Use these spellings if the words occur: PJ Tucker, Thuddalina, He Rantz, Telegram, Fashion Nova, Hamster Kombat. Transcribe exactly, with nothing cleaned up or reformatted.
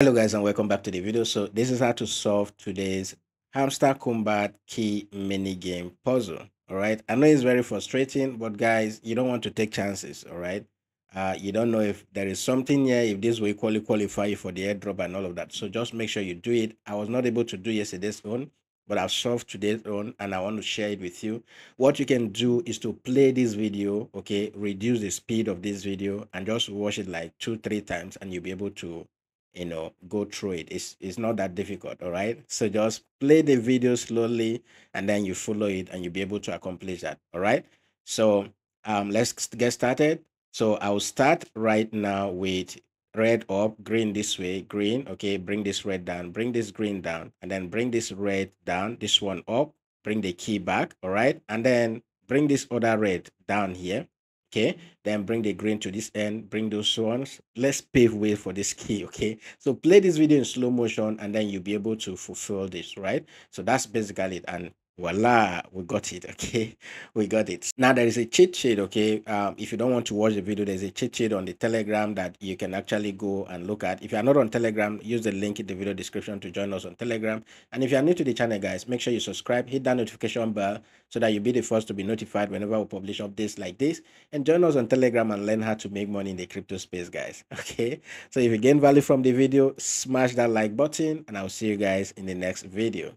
Hello guys and welcome back to the video. So this is how to solve today's Hamster Kombat key mini game puzzle. All right, I know it's very frustrating, but guys, you don't want to take chances. All right, uh you don't know if there is something here, if this will equally qualify you for the airdrop and all of that, so just make sure you do it. I was not able to do yesterday's own, but I've solved today's own and I want to share it with you. What you can do is to play this video, okay, reduce the speed of this video and just watch it like two three times and you'll be able to, you know, go through it. It's it's not that difficult. All right, so just play the video slowly and then you follow it and you'll be able to accomplish that. All right, so um let's get started. So I'll start right now with red up, green this way, green, okay, bring this red down, bring this green down, and then bring this red down, this one up, bring the key back. All right, and then bring this other red down here. Okay, then bring the green to this end, bring those ones. Let's pave way for this key. Okay, so play this video in slow motion and then you'll be able to fulfill this, right? So that's basically it, and voila, we got it. Okay, we got it. Now there is a cheat sheet, okay. Um if you don't want to watch the video, there's a cheat sheet on the Telegram that you can actually go and look at. If you are not on Telegram, use the link in the video description to join us on Telegram. And if you are new to the channel, guys, make sure you subscribe, hit that notification bell so that you'll be the first to be notified whenever we publish updates like this, and join us on Telegram and learn how to make money in the crypto space, guys. Okay, so if you gain value from the video, smash that like button and I'll see you guys in the next video.